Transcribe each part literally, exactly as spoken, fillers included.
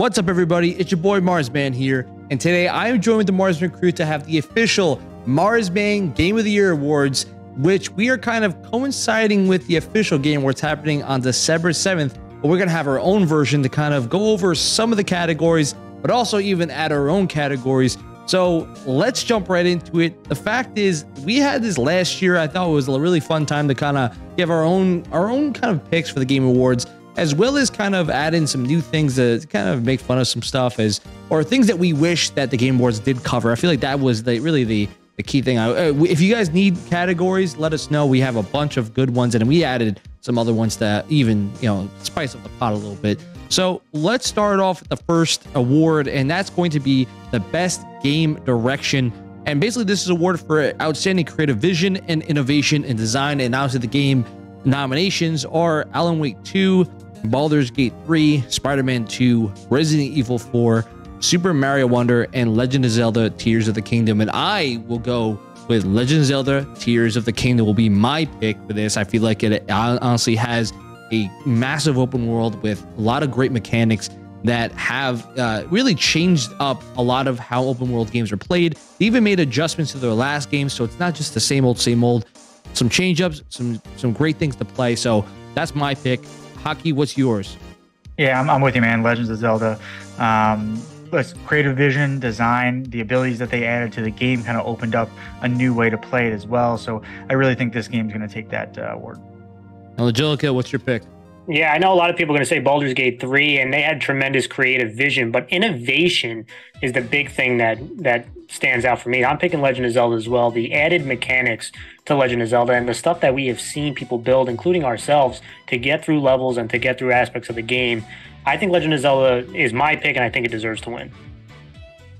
What's up, everybody? It's your boy Marzzman here, and today I am joined with the Marzzman crew to have the official Marzzman Game of the Year Awards, which we are kind of coinciding with the official game where it's happening on December seventh, but we're going to have our own version to kind of go over some of the categories, but also even add our own categories. So let's jump right into it. The fact is, we had this last year. I thought it was a really fun time to kind of give our own, our own kind of picks for the Game Awards, as well as kind of add in some new things to kind of make fun of some stuff, as or things that we wish that the Game Awards did cover. I feel like that was the, really the, the key thing. I, if you guys need categories, let us know. We have a bunch of good ones, and we added some other ones that even, you know, spice up the pot a little bit. So let's start off with the first award, and that's going to be the Best Game Direction. And basically, this is an award for outstanding creative vision and innovation in design. And obviously, the game nominations are Alan Wake two, Baldur's Gate three, Spider-Man two, Resident Evil four, Super Mario Wonder, and Legend of Zelda Tears of the Kingdom. And I will go with Legend of Zelda Tears of the Kingdom will be my pick for this. I feel like it honestly has a massive open world with a lot of great mechanics that have uh, really changed up a lot of how open world games are played. They even made adjustments to their last game, so it's not just the same old, same old. Some change-ups, some some great things to play. So that's my pick. Hockey, what's yours? Yeah, I'm, I'm with you, man. Legends of Zelda. Um, creative vision, design, the abilities that they added to the game kind of opened up a new way to play it as well. So I really think this game's going to take that uh, award. Angelica, what's your pick? Yeah, I know a lot of people are going to say Baldur's Gate three, and they had tremendous creative vision, but innovation is the big thing that that stands out for me. I'm picking Legend of Zelda as well. The added mechanics to Legend of Zelda and the stuff that we have seen people build, including ourselves, to get through levels and to get through aspects of the game. I think Legend of Zelda is my pick, and I think it deserves to win.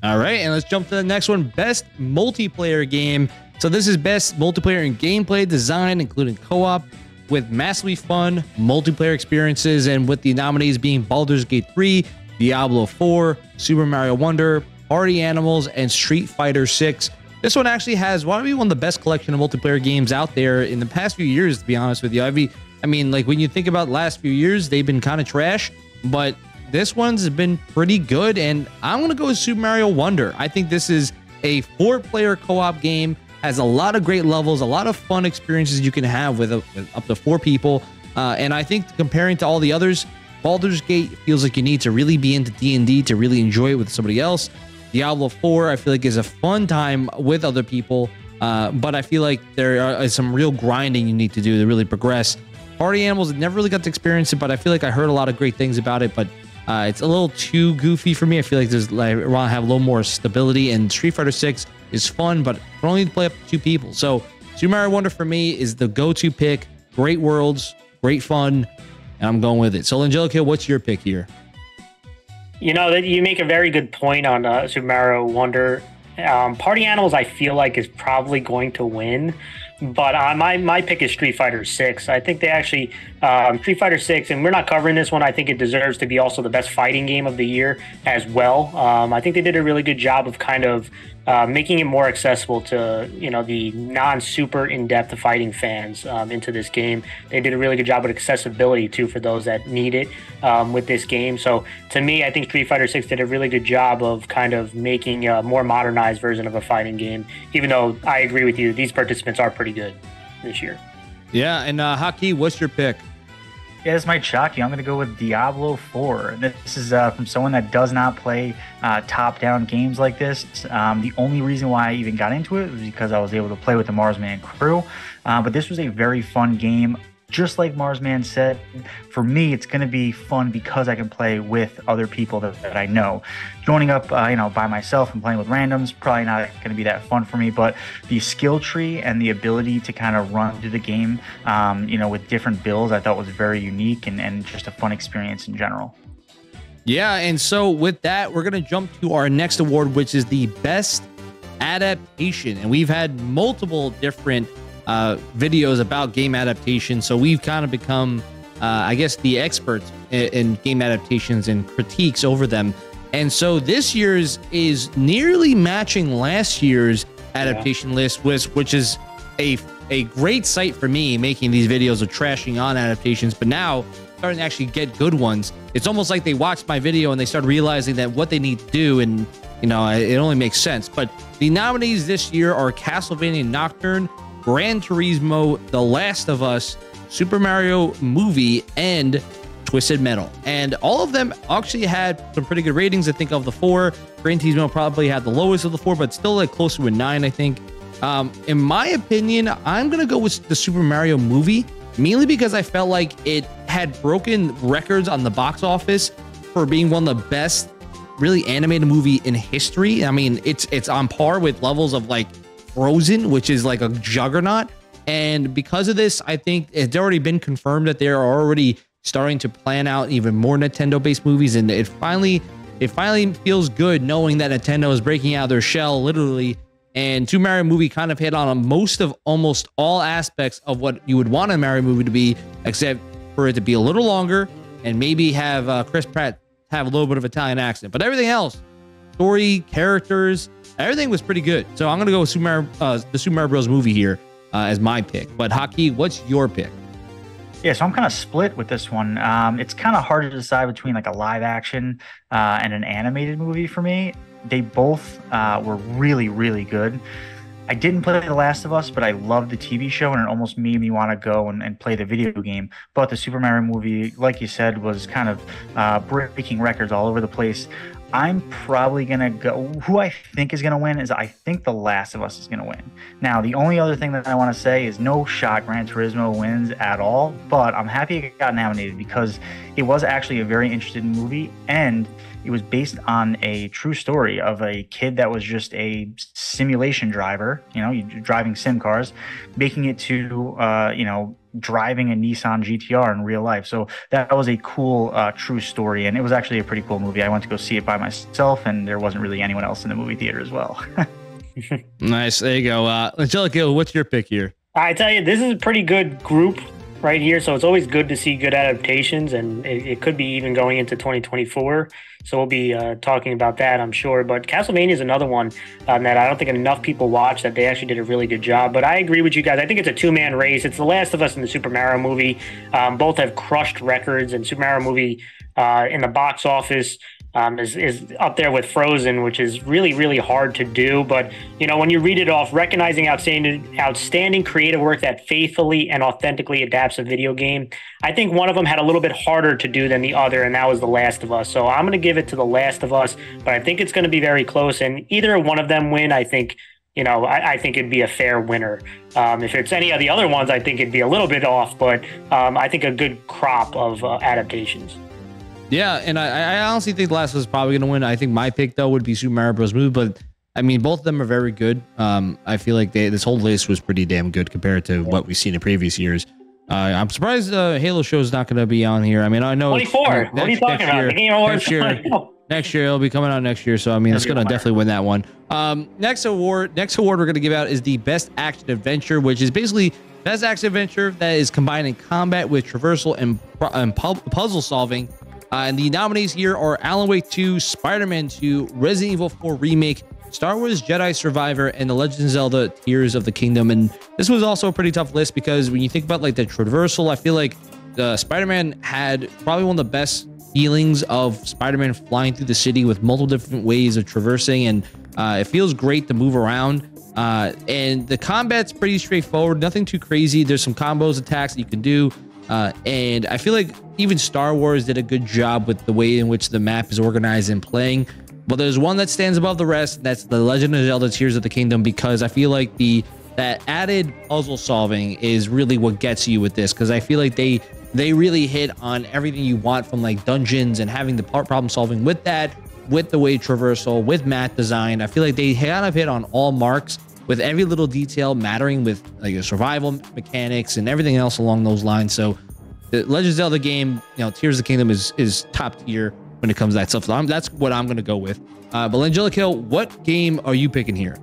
All right, and let's jump to the next one, Best Multiplayer Game. So this is Best Multiplayer in Gameplay Design, including co-op, with massively fun multiplayer experiences, and with the nominees being Baldur's Gate three, Diablo four, Super Mario Wonder, Party Animals, and Street Fighter six. This one actually has why don't we one of the best collection of multiplayer games out there in the past few years, to be honest with you. I mean, I mean like, when you think about the last few years, they've been kind of trash, but this one's been pretty good, and I'm going to go with Super Mario Wonder. I think this is a four-player co-op game, has a lot of great levels, a lot of fun experiences you can have with, a, with up to four people. Uh, and I think comparing to all the others, Baldur's Gate feels like you need to really be into D and D to really enjoy it with somebody else. Diablo four, I feel like, is a fun time with other people, uh, but I feel like there are some real grinding you need to do to really progress. Party Animals, never really got to experience it, but I feel like I heard a lot of great things about it, but uh, it's a little too goofy for me. I feel like there's like, I want to have a little more stability, and Street Fighter six is fun, but we only play up to two people. So Super Mario Wonder for me is the go-to pick. Great worlds, great fun, and I'm going with it. So Angelica, what's your pick here? You know, that you make a very good point on uh, Super Mario Wonder. Um, Party Animals, I feel like, is probably going to win, but uh, my my pick is Street Fighter six. I think they actually um, Street Fighter six, and we're not covering this one. I think it deserves to be also the best fighting game of the year as well. Um, I think they did a really good job of kind of uh, making it more accessible to, you know, the non-super in-depth fighting fans um, into this game. They did a really good job with accessibility too for those that need it um, with this game. So to me, I think Street Fighter six did a really good job of kind of making a more modernized version of a fighting game. Even though I agree with you, these participants are pretty good this year. Yeah, and uh, Haki, what's your pick? Yeah, this might shock you. I'm going to go with Diablo four. This is uh, from someone that does not play uh, top-down games like this. Um, the only reason why I even got into it was because I was able to play with the Marzzman crew. Uh, but this was a very fun game. Just like Marzzman said, for me, it's going to be fun because I can play with other people that, that I know. Joining up, uh, you know, by myself and playing with randoms, probably not going to be that fun for me. But the skill tree and the ability to kind of run through the game, um, you know, with different builds, I thought was very unique and, and just a fun experience in general. Yeah, and so with that, we're going to jump to our next award, which is the Best Adaptation. And we've had multiple different Uh, videos about game adaptation, so we've kind of become, uh, I guess, the experts in, in game adaptations and critiques over them. And so this year's is nearly matching last year's adaptation yeah. list, which, which is a a great site for me making these videos of trashing on adaptations. But now starting to actually get good ones. It's almost like they watched my video and they started realizing that what they need to do, and you know, it only makes sense. But the nominees this year are Castlevania Nocturne, Gran Turismo, The Last of Us, Super Mario Movie, and Twisted Metal. And all of them actually had some pretty good ratings. I think of the four, Gran Turismo probably had the lowest of the four, but still like close to a nine, I think. Um, in my opinion, I'm going to go with the Super Mario Movie, mainly because I felt like it had broken records on the box office for being one of the best really animated movie in history. I mean, it's it's on par with levels of like Frozen, which is like a juggernaut. And because of this, I think it's already been confirmed that they are already starting to plan out even more Nintendo-based movies. And it finally, it finally feels good knowing that Nintendo is breaking out of their shell, literally. And Super Mario Movie kind of hit on most of almost all aspects of what you would want a Mario movie to be, except for it to be a little longer and maybe have uh, Chris Pratt have a little bit of Italian accent. But everything else, story, characters, everything was pretty good. So I'm going to go with Super Mario, uh, the Super Mario Bros. Movie here uh, as my pick. But Haki, what's your pick? Yeah, so I'm kind of split with this one. Um, it's kind of hard to decide between like a live action uh, and an animated movie for me. They both uh, were really, really good. I didn't play The Last of Us, but I loved the T V show, and it almost made me want to go and, and play the video game. But the Super Mario movie, like you said, was kind of uh, breaking records all over the place. I'm probably going to go... Who I think is going to win is I think The Last of Us is going to win. Now, the only other thing that I want to say is no shot Gran Turismo wins at all, but I'm happy it got nominated because it was actually a very interesting movie, and it was based on a true story of a kid that was just a simulation driver, you know, driving sim cars, making it to, uh, you know, driving a Nissan G T R in real life. So that was a cool, uh, true story. And it was actually a pretty cool movie. I went to go see it by myself, and there wasn't really anyone else in the movie theater as well. Nice. There you go. Uh, Angelica, what's your pick here? I tell you, this is a pretty good group right here. So it's always good to see good adaptations, and it, it could be even going into twenty twenty-four. So we'll be uh, talking about that, I'm sure. But Castlevania is another one um, that I don't think enough people watch, that they actually did a really good job. But I agree with you guys. I think it's a two-man race. It's The Last of Us and the Super Mario movie. Um, both have crushed records, and Super Mario movie uh, in the box office Um, is, is up there with Frozen, which is really, really hard to do. But, you know, when you read it off, recognizing outstanding, outstanding creative work that faithfully and authentically adapts a video game, I think one of them had a little bit harder to do than the other, and that was The Last of Us. So I'm going to give it to The Last of Us, but I think it's going to be very close. And either one of them win, I think, you know, I, I think it'd be a fair winner. Um, if it's any of the other ones, I think it'd be a little bit off, but um, I think a good crop of uh, adaptations. Yeah, and I, I honestly think The Last was probably going to win. I think my pick, though, would be Super Mario Bros. Movie, but, I mean, both of them are very good. Um, I feel like they, this whole list was pretty damn good compared to what we've seen in previous years. Uh, I'm surprised the uh, Halo show is not going to be on here. I mean, I know... twenty-four! I mean, next, what are you talking about? Year, the game awards next, year, next year, it'll be coming out next year, so, I mean, it's going to definitely win that one. Um, next award, next award we're going to give out is the Best Action Adventure, which is basically... Best Action Adventure that is combining combat with traversal and, and pu puzzle solving. Uh, and the nominees here are Alan Wake two, Spider-Man two, Resident Evil four Remake, Star Wars Jedi Survivor, and The Legend of Zelda Tears of the Kingdom. And this was also a pretty tough list because when you think about like the traversal, I feel like the Spider-Man had probably one of the best feelings of Spider-Man flying through the city with multiple different ways of traversing. And uh, it feels great to move around. Uh, and the combat's pretty straightforward, nothing too crazy. There's some combos, attacks that you can do. Uh, and I feel like even Star Wars did a good job with the way in which the map is organized and playing. But there's one that stands above the rest, and that's The Legend of Zelda Tears of the Kingdom, because I feel like the that added puzzle solving is really what gets you with this, because I feel like they they really hit on everything you want from like dungeons and having the problem solving with that, with the wave traversal, with map design. I feel like they kind of hit on all marks, with every little detail mattering with like your survival mechanics and everything else along those lines. So the Legend of Zelda game, you know, Tears of the Kingdom is is top tier when it comes to that stuff. So I'm, that's what I'm going to go with. Uh, but Angelica, what game are you picking here?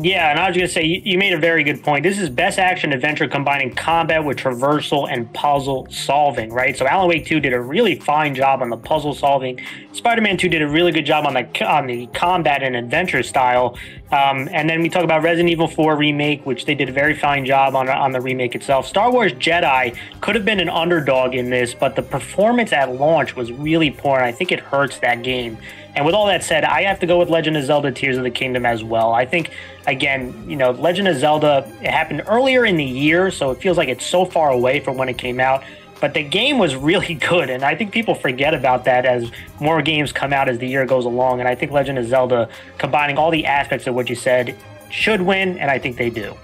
Yeah, and I was going to say, you, you made a very good point. This is best action adventure combining combat with traversal and puzzle solving, right? So Alan Wake two did a really fine job on the puzzle solving. Spider-Man two did a really good job on the on the combat and adventure style. Um, and then we talk about Resident Evil four Remake, which they did a very fine job on, on the remake itself. Star Wars Jedi could have been an underdog in this, but the performance at launch was really poor, and I think it hurts that game. And with all that said, I have to go with Legend of Zelda Tears of the Kingdom as well. I think, again, you know, Legend of Zelda, it happened earlier in the year, so it feels like it's so far away from when it came out. But the game was really good, and I think people forget about that as more games come out as the year goes along. And I think Legend of Zelda, combining all the aspects of what you said, should win, and I think they do.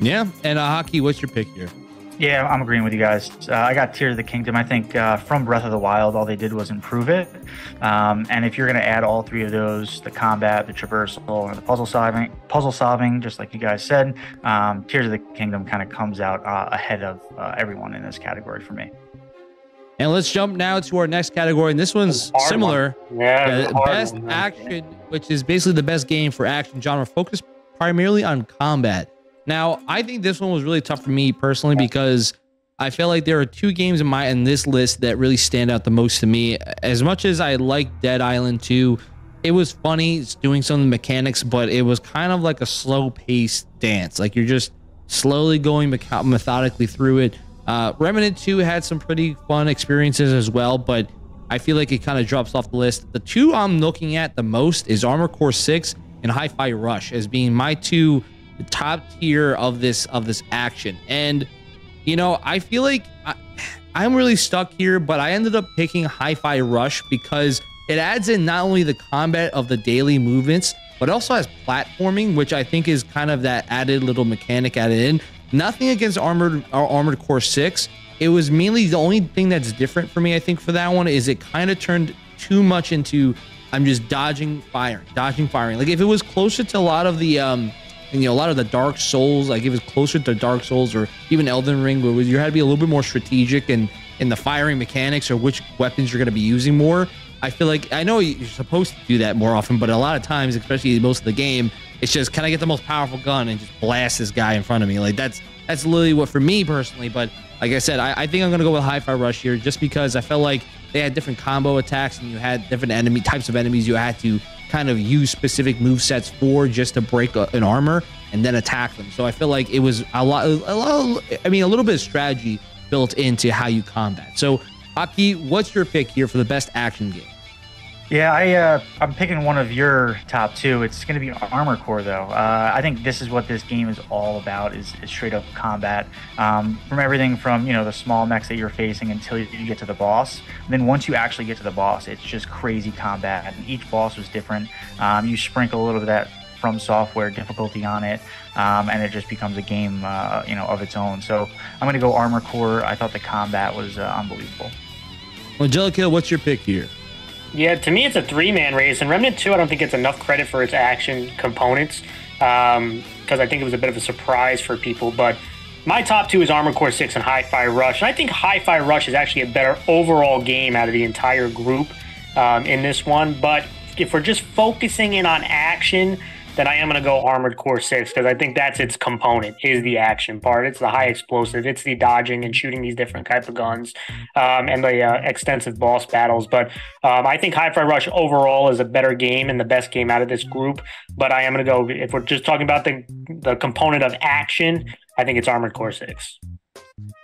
Yeah, and uh, Hockey, what's your pick here? Yeah, I'm agreeing with you guys. Uh, I got Tears of the Kingdom. I think uh, from Breath of the Wild, all they did was improve it. Um, and if you're going to add all three of those, the combat, the traversal, and the puzzle solving, puzzle solving, just like you guys said, um, Tears of the Kingdom kind of comes out uh, ahead of uh, everyone in this category for me. And let's jump now to our next category. And this one's similar. One. Yeah, uh, best one, action, which is basically the best game for action genre, focused primarily on combat. Now, I think this one was really tough for me personally because I feel like there are two games in my in this list that really stand out the most to me. As much as I like Dead Island two, it was funny, it's doing some of the mechanics, but it was kind of like a slow-paced dance. Like you're just slowly going me- methodically through it. Uh, Remnant two had some pretty fun experiences as well, but I feel like it kind of drops off the list. The two I'm looking at the most is Armored Core six and Hi-Fi Rush as being my two top tier of this of this action. And you know, I feel like I, I'm really stuck here, but I ended up picking Hi-Fi Rush because it adds in not only the combat of the daily movements, but also has platforming, which I think is kind of that added little mechanic added in. Nothing against Armored or Armored Core six. It was mainly the only thing that's different for me, I think, for that one is it kind of turned too much into I'm just dodging, firing, dodging, firing. Like if it was closer to a lot of the um And, you know, a lot of the Dark Souls, like it was closer to Dark Souls or even Elden Ring, where you had to be a little bit more strategic and in the firing mechanics or which weapons you're going to be using more. I feel like I know you're supposed to do that more often, but a lot of times, especially most of the game, it's just can I get the most powerful gun and just blast this guy in front of me? Like that's that's literally what for me personally. But like I said, I, I think I'm going to go with Hi-Fi Rush here just because I felt like they had different combo attacks and you had different enemy types of enemies you had to kind of use specific movesets for just to break a, an armor and then attack them. So I feel like it was a lot, a lot, I mean, a little bit of strategy built into how you combat. So Aki, what's your pick here for the best action game? Yeah, I, uh, I'm picking one of your top two. It's going to be Armored Core, though. Uh, I think this is what this game is all about, is, is straight-up combat. Um, from everything from, you know, the small mechs that you're facing until you, you get to the boss. And then once you actually get to the boss, it's just crazy combat. And each boss was different. Um, you sprinkle a little bit of that From Software difficulty on it, um, and it just becomes a game, uh, you know, of its own. So I'm going to go Armored Core. I thought the combat was uh, unbelievable. Angelica, what's your pick here? Yeah, to me, it's a three-man race, and Remnant two, I don't think it's enough credit for its action components because um, I think it was a bit of a surprise for people. But my top two is Armored Core six and Hi-Fi Rush, and I think Hi-Fi Rush is actually a better overall game out of the entire group um, in this one. But if we're just focusing in on action, then I am going to go Armored Core six because I think that's its component, is the action part. It's the high explosive. It's the dodging and shooting these different type of guns um, and the uh, extensive boss battles. But um, I think Hi-Fi Rush overall is a better game and the best game out of this group. But I am going to go, if we're just talking about the, the component of action, I think it's Armored Core six.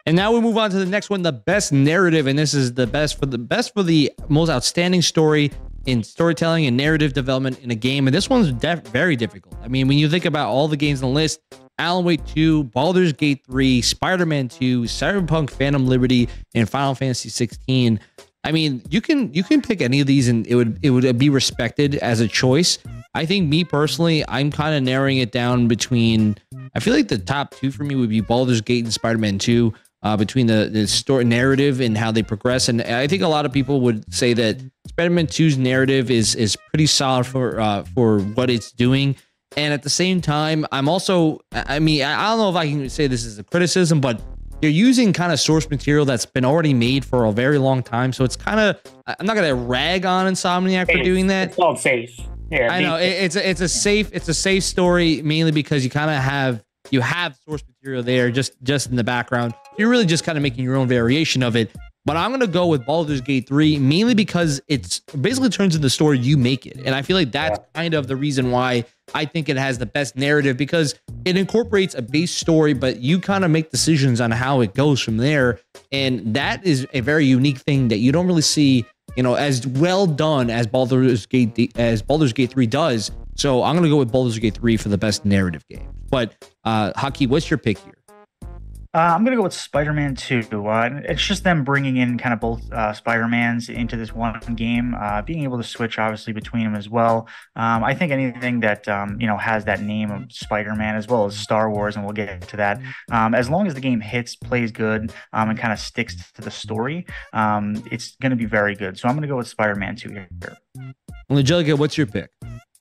And now we move on to the next one, the best narrative. And this is the best for the best for the most outstanding story in storytelling and narrative development in a game. And this one's def- very difficult. I mean, when you think about all the games on the list, Alan Wake two, Baldur's Gate three, Spider-Man two, Cyberpunk Phantom Liberty, and Final Fantasy sixteen. I mean, you can you can pick any of these and it would it would be respected as a choice. I think me personally, I'm kind of narrowing it down between, I feel like the top two for me would be Baldur's Gate and Spider-Man two, uh, between the, the story narrative and how they progress. And I think a lot of people would say that Spider-Man two's narrative is is pretty solid for uh, for what it's doing. And at the same time, I'm also, I mean, I don't know if I can say this is a criticism, but you're using kind of source material that's been already made for a very long time. So it's kind of, I'm not going to rag on Insomniac for doing that. It's all safe. Yeah, I know it, it's a, it's a safe it's a safe story, mainly because you kind of have you have source material there just just in the background. You're really just kind of making your own variation of it. But I'm going to go with Baldur's Gate three, mainly because it's basically turns into the story you make it. And I feel like that's kind of the reason why I think it has the best narrative, because it incorporates a base story, but you kind of make decisions on how it goes from there. And that is a very unique thing that you don't really see, you know, as well done as Baldur's Gate, as Baldur's Gate three does. So I'm going to go with Baldur's Gate three for the best narrative game. But uh, Haki, what's your pick here? Uh, I'm going to go with Spider-Man two. Uh, it's just them bringing in kind of both uh, Spider-Mans into this one game, uh, being able to switch, obviously, between them as well. Um, I think anything that, um, you know, has that name of Spider-Man as well as Star Wars, and we'll get to that. Um, as long as the game hits, plays good, um, and kind of sticks to the story, um, it's going to be very good. So I'm going to go with Spider-Man two here. Well, Angelica, what's your pick?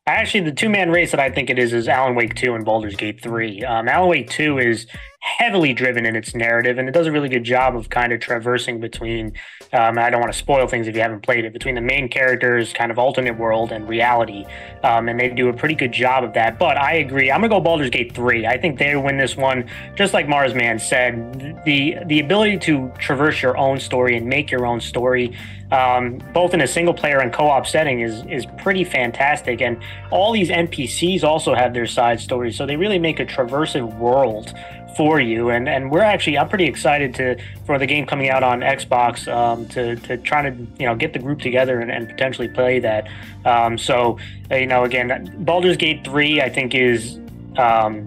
Actually, the two-man race that I think it is is Alan Wake two and Baldur's Gate three. Um, Alan Wake two is heavily driven in its narrative, and it does a really good job of kind of traversing between, um, I don't want to spoil things if you haven't played it, between the main characters, kind of alternate world, and reality. Um, and they do a pretty good job of that. But I agree. I'm going to go Baldur's Gate three. I think they win this one. Just like Marzzman said, the, the ability to traverse your own story and make your own story, um, both in a single-player and co-op setting, is, is pretty fantastic. And all these N P Cs also have their side stories, so they really make a traversive world for you. And and we're actually, I'm pretty excited to for the game coming out on Xbox, um, to to try to, you know, get the group together and, and potentially play that. Um, so, you know, again, Baldur's Gate three, I think, is um,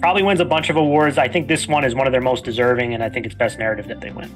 probably wins a bunch of awards. I think this one is one of their most deserving, and I think it's best narrative that they win.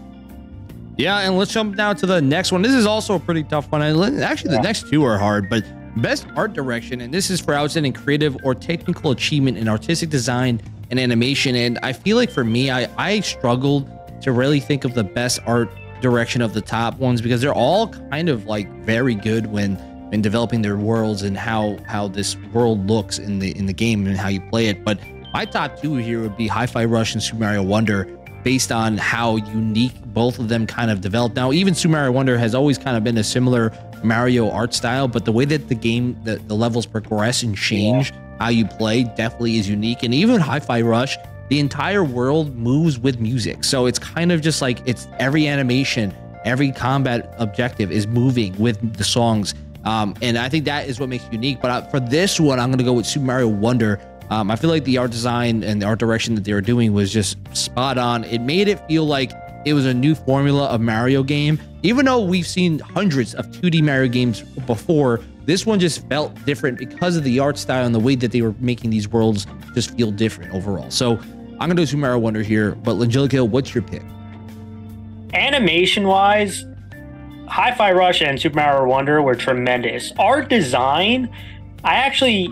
Yeah, and let's jump now to the next one. This is also a pretty tough one. I, actually, the yeah. next two are hard, but best art direction, and this is for outstanding creative or technical achievement in artistic design and animation. And I feel like for me, I, I struggled to really think of the best art direction of the top ones, because they're all kind of like very good when, when developing their worlds and how, how this world looks in the, in the game and how you play it. But my top two here would be Hi-Fi Rush and Super Mario Wonder, based on how unique both of them kind of developed. Now, even Super Mario Wonder has always kind of been a similar Mario art style, but the way that the game, the, the levels progress and change, yeah. how you play definitely is unique. And even Hi-Fi Rush, the entire world moves with music. So it's kind of just like, it's every animation, every combat objective is moving with the songs. Um, and I think that is what makes it unique. But I, for this one, I'm going to go with Super Mario Wonder. Um, I feel like the art design and the art direction that they were doing was just spot on. It made it feel like it was a new formula of Mario game. Even though we've seen hundreds of two D Mario games before, this one just felt different because of the art style and the way that they were making these worlds just feel different overall. So I'm going to do Super Mario Wonder here, but Langelico, what's your pick? Animation-wise, Hi-Fi Rush and Super Mario Wonder were tremendous. Art design, I actually...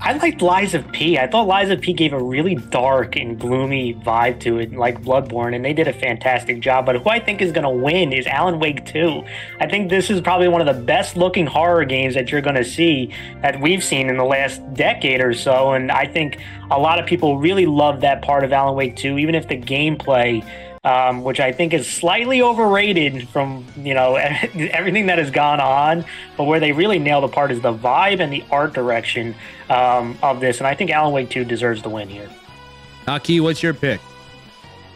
I liked Lies of P. I thought Lies of P gave a really dark and gloomy vibe to it, like Bloodborne, and they did a fantastic job. But who I think is going to win is Alan Wake two. I think this is probably one of the best-looking horror games that you're going to see, that we've seen in the last decade or so, and I think a lot of people really love that part of Alan Wake two, even if the gameplay... Um, which I think is slightly overrated from, you know, everything that has gone on. But where they really nail the part is the vibe and the art direction um, of this. And I think Alan Wake two deserves the win here. Aki, what's your pick?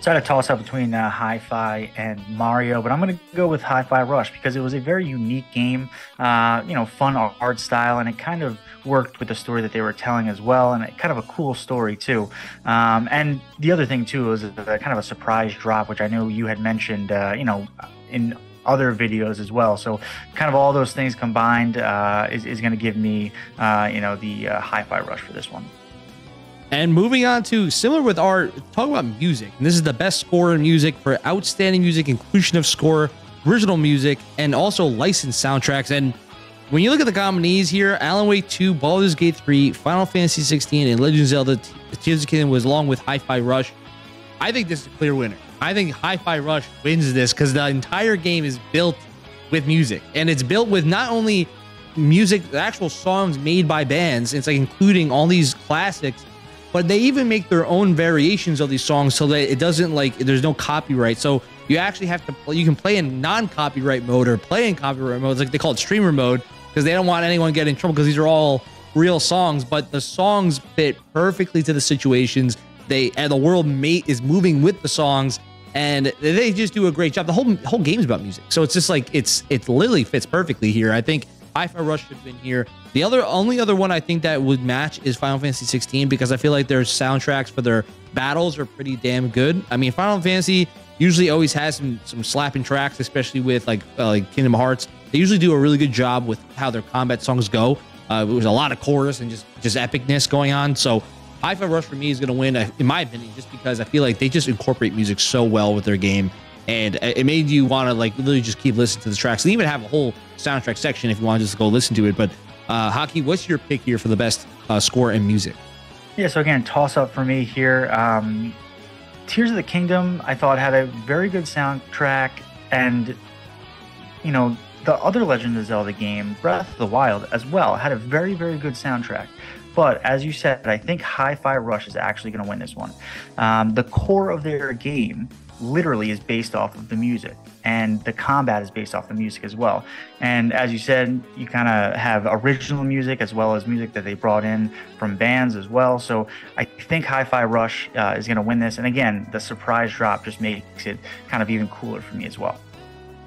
So I had a toss-up between uh, Hi-Fi and Mario, but I'm going to go with Hi-Fi Rush because it was a very unique game, uh, you know, fun art style, and it kind of worked with the story that they were telling as well, and it, kind of a cool story, too. Um, and the other thing, too, was a, a kind of a surprise drop, which I know you had mentioned, uh, you know, in other videos as well. So kind of all those things combined uh, is, is going to give me, uh, you know, the uh, Hi-Fi Rush for this one. And moving on to similar with art, talk about music. And this is the best score in music for outstanding music, inclusion of score, original music, and also licensed soundtracks. And when you look at the nominees here, Alan Wake two, Baldur's Gate three, Final Fantasy sixteen, and Legend of Zelda Tears of the Kingdom was along with Hi-Fi Rush. I think this is a clear winner. I think Hi-Fi Rush wins this because the entire game is built with music. And it's built with not only music, the actual songs made by bands, it's like including all these classics, but they even make their own variations of these songs so that it doesn't, like, there's no copyright. So you actually have to play, you can play in non-copyright mode or play in copyright mode. It's like they call it streamer mode because they don't want anyone getting in trouble because these are all real songs, but the songs fit perfectly to the situations. They, and the world mate is moving with the songs. and they just do a great job. The whole whole game's about music, so it's just like it's it literally fits perfectly here. I think Hi-Fi Rush should have been here. The other only other one I think that would match is Final Fantasy sixteen, because I feel like their soundtracks for their battles are pretty damn good. I mean, Final Fantasy usually always has some some slapping tracks, especially with like uh, like Kingdom Hearts. They usually do a really good job with how their combat songs go. Uh, it was a lot of chorus and just just epicness going on. So Hi-Fi Rush for me is going to win, in my opinion, just because I feel like they just incorporate music so well with their game, and it made you want to like literally just keep listening to the tracks. They even have a whole soundtrack section if you want to just go listen to it. But uh, Haki, what's your pick here for the best uh, score and music? Yeah, so again, toss up for me here. Um, Tears of the Kingdom, I thought, had a very good soundtrack, and you know, the other Legend of Zelda game, Breath of the Wild, as well, had a very, very good soundtrack. But as you said, I think Hi-Fi Rush is actually going to win this one. Um, the core of their game literally is based off of the music, and the combat is based off the music as well. And as you said, you kind of have original music as well as music that they brought in from bands as well. So I think Hi-Fi Rush uh, is going to win this. And again, the surprise drop just makes it kind of even cooler for me as well.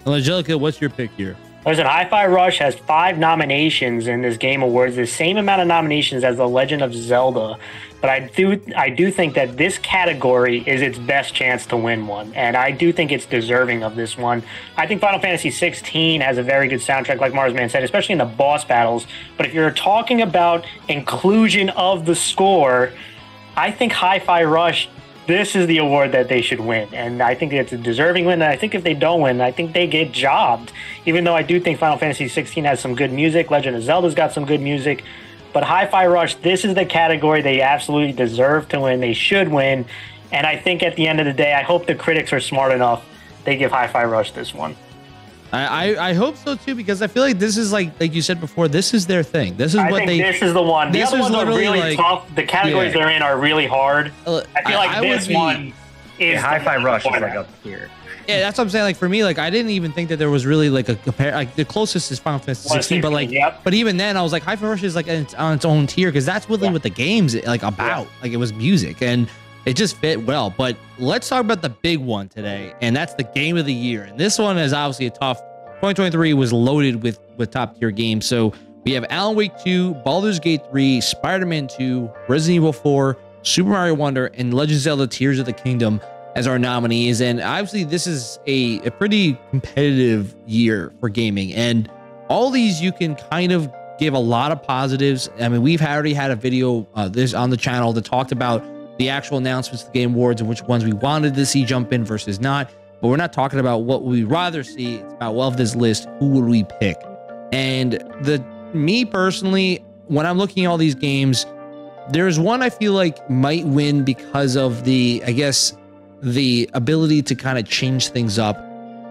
Well, Angelica, what's your pick here? Listen, Hi-Fi Rush has five nominations in this Game Awards, the same amount of nominations as The Legend of Zelda. But I do, I do think that this category is its best chance to win one, and I do think it's deserving of this one. I think Final Fantasy sixteen has a very good soundtrack, like Marzzman said, especially in the boss battles. But if you're talking about inclusion of the score, I think Hi-Fi Rush, this is the award that they should win, and I think it's a deserving win. And I think if they don't win, I think they get jobbed, even though I do think Final Fantasy sixteen has some good music. Legend of Zelda's got some good music, but Hi-Fi Rush, this is the category they absolutely deserve to win. They should win, and I think at the end of the day, I hope the critics are smart enough. They give Hi-Fi Rush this one. I, I, I hope so too, because I feel like this is like like you said before, this is their thing. This is I what think they. This is the one. The other ones are really like, tough. The categories yeah. they're in are really hard. Uh, I feel like I, I this be, one is yeah, Hi-Fi Rush is like up here. Yeah, that's what I'm saying. Like for me, like I didn't even think that there was really like a compare. Like the closest is Final Fantasy sixteen, but like, yep. but even then, I was like, Hi-Fi Rush is like on its own tier, because that's really yeah. what the game's like about. Yeah. Like it was music and it just fit well. But let's talk about the big one today, and that's the game of the year. And this one is obviously a tough. twenty twenty-three was loaded with with top tier games. So we have Alan Wake two, Baldur's Gate three, Spider-Man two, Resident Evil four, Super Mario Wonder, and Legend of Zelda Tears of the Kingdom as our nominees. And obviously this is a, a pretty competitive year for gaming, and all these you can kind of give a lot of positives. I mean, we've already had a video uh, this on the channel that talked about the actual announcements of the Game Awards and which ones we wanted to see jump in versus not. But we're not talking about what we'd rather see. It's about, well, of this list, who would we pick? And the me personally, when I'm looking at all these games, there's one I feel like might win because of the, I guess, the ability to kind of change things up,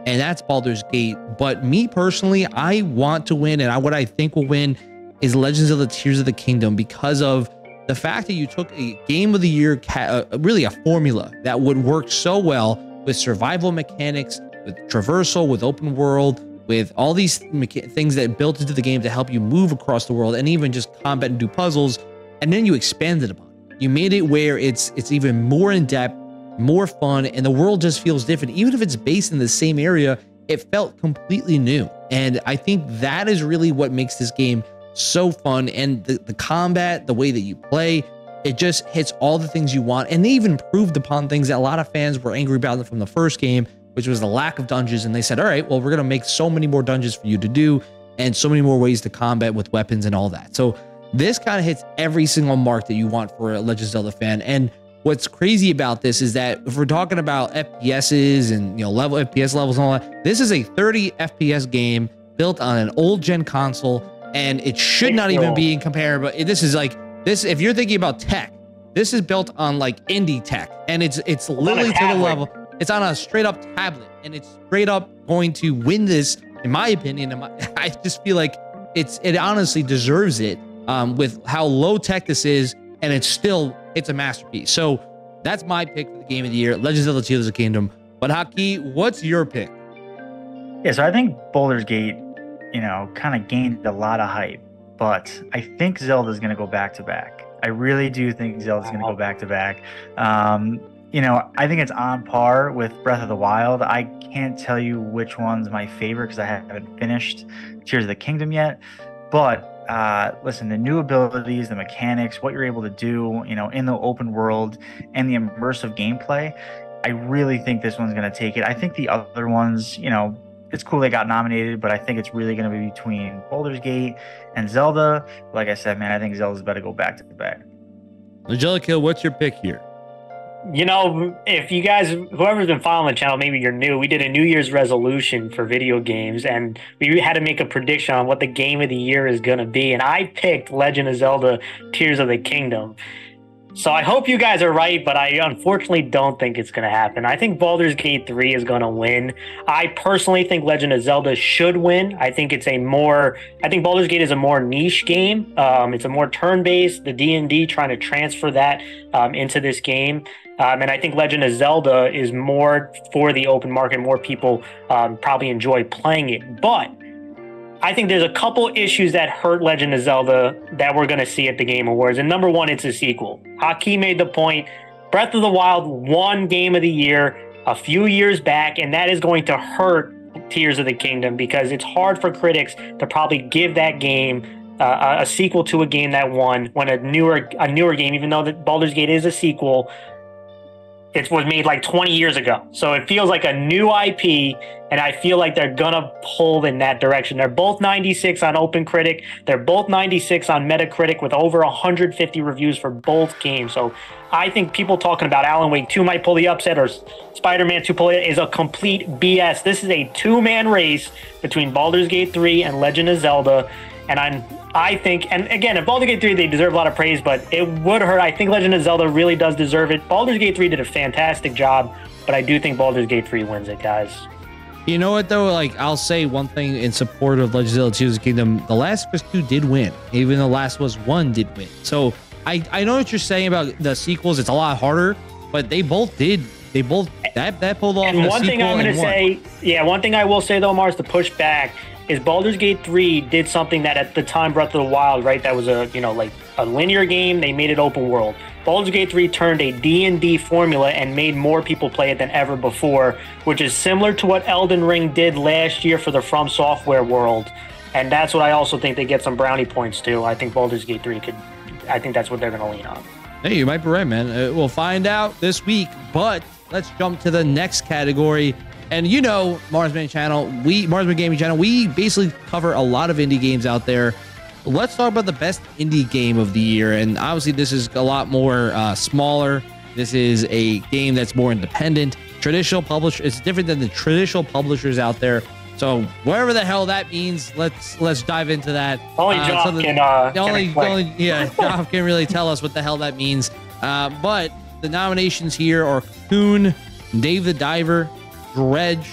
and that's Baldur's Gate. But me personally, I want to win, and I, what I think will win is Legends of the Tears of the Kingdom, because of the fact that you took a game of the year, uh, really a formula that would work so well with survival mechanics, with traversal, with open world, with all these things that built into the game to help you move across the world, and even just combat and do puzzles. And then you expanded upon it. You made it where it's it's even more in depth, more fun, and the world just feels different. Even if it's based in the same area, it felt completely new. And I think that is really what makes this game so fun. And the, the combat, the way that you play, it just hits all the things you want. And they even improved upon things that a lot of fans were angry about from the first game, which was the lack of dungeons. And they said, all right, well, we're going to make so many more dungeons for you to do and so many more ways to combat with weapons and all that. So this kind of hits every single mark that you want for a Legend of Zelda fan. And what's crazy about this is that if we're talking about F P S's and, you know, level F P S levels and all that, this is a thirty F P S game built on an old gen console. And it should not even be comparable. This is like this. If you're thinking about tech, this is built on like indie tech, and it's it's literally to the level. It's on a straight up tablet, and it's straight up going to win this, in my opinion. In my, I just feel like it's it honestly deserves it um, with how low tech this is, and it's still it's a masterpiece. So that's my pick for the game of the year, Legends of the Tears of the Kingdom. But Haki, what's your pick? Yeah, so I think Baldur's Gate, you know, kind of gained a lot of hype, but I think Zelda's going to go back to back. I really do think Zelda's going to go back to back. Um, you know, I think it's on par with Breath of the Wild. I can't tell you which one's my favorite because I haven't finished Tears of the Kingdom yet. But uh, listen, the new abilities, the mechanics, what you're able to do, you know, in the open world and the immersive gameplay, I really think this one's going to take it. I think the other ones, you know, it's cool they got nominated, but I think it's really going to be between Baldur's Gate and Zelda. Like I said, man, I think Zelda's better go back to the back. Angelica, what's your pick here? You know, if you guys, whoever's been following the channel, maybe you're new, we did a New Year's resolution for video games, and we had to make a prediction on what the game of the year is going to be, and I picked Legend of Zelda Tears of the Kingdom. So I hope you guys are right, but I unfortunately don't think it's going to happen. I think Baldur's Gate three is going to win. I personally think Legend of Zelda should win. I think it's a more, I think Baldur's Gate is a more niche game. Um, it's a more turn-based, the D and D trying to transfer that um, into this game. Um, and I think Legend of Zelda is more for the open market. More people um, probably enjoy playing it, but I think there's a couple issues that hurt Legend of Zelda that we're going to see at the Game Awards. And number one, it's a sequel. Haki made the point, Breath of the Wild won Game of the Year a few years back, and that is going to hurt Tears of the Kingdom because it's hard for critics to probably give that game uh, a sequel to a game that won when a newer, a newer game, even though that Baldur's Gate is a sequel, it was made like twenty years ago. So it feels like a new I P, and I feel like they're going to pull in that direction. They're both ninety-six on OpenCritic. They're both ninety-six on Metacritic with over one hundred fifty reviews for both games. So I think people talking about Alan Wake two might pull the upset or Spider-Man two pull it is a complete B S. This is a two-man race between Baldur's Gate three and Legend of Zelda. And I'm... I think, and again, if Baldur's Gate three, they deserve a lot of praise, but it would hurt. I think Legend of Zelda really does deserve it. Baldur's Gate three did a fantastic job, but I do think Baldur's Gate three wins it, guys. You know what, though? Like, I'll say one thing in support of Legend of Zelda Tears of the Kingdom. The Last of Us two did win. Even The Last of Us one did win. So I, I know what you're saying about the sequels. It's a lot harder, but they both did. They both, that, that pulled off and the one thing I'm going to say, yeah, one thing I will say, though, Mars, to push back, is Baldur's Gate three did something that at the time Breath of the Wild, right? That was a, you know, like a linear game. They made it open world. Baldur's Gate three turned a D and D formula and made more people play it than ever before, which is similar to what Elden Ring did last year for the From Software world. And that's what I also think they get some brownie points to. I think Baldur's Gate three could, I think that's what they're going to lean on. Hey, you might be right, man. Uh, we'll find out this week, but let's jump to the next category. And you know, Marzzman channel, we Marzzman Gaming channel, we basically cover a lot of indie games out there. Let's talk about the best indie game of the year. And obviously, this is a lot more uh, smaller. This is a game that's more independent. Traditional publisher, it's different than the traditional publishers out there. So whatever the hell that means, let's let's dive into that. Only uh, Joff so can, uh, the only, can only yeah, Joff can really tell us what the hell that means. Uh, but the nominations here are Cocoon, Dave the Diver, Dredge,